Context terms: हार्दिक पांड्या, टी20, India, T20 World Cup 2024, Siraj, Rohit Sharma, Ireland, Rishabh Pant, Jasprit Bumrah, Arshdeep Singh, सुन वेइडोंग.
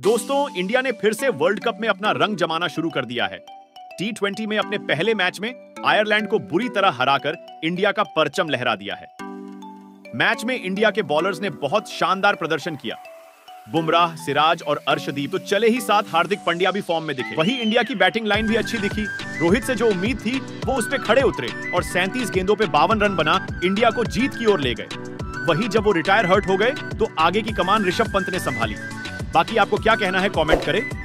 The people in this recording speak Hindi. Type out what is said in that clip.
दोस्तों, इंडिया ने फिर से वर्ल्ड कप में अपना रंग जमाना शुरू कर दिया है। टी20 में अपने पहले मैच में आयरलैंड को बुरी तरह हराकर इंडिया का परचम लहरा दिया है। मैच में इंडिया के बॉलर्स ने बहुत शानदार प्रदर्शन किया। बुमराह, सिराज और अर्शदीप तो चले ही साथ हार्दिक पांड्या भी फॉर्म में दिखे। वहीं इंडिया की बैटिंग लाइन भी अच्छी दिखी। रोहित से जो उम्मीद थी वो उस पे खड़े उतरे और 37 गेंदों पे 52 रन बना इंडिया को जीत की ओर ले गए। वहीं जब वो रिटायर हर्ट हो गए तो आगे की कमान ऋषभ पंत ने संभाली। बाकी आपको क्या कहना है कॉमेंट करें।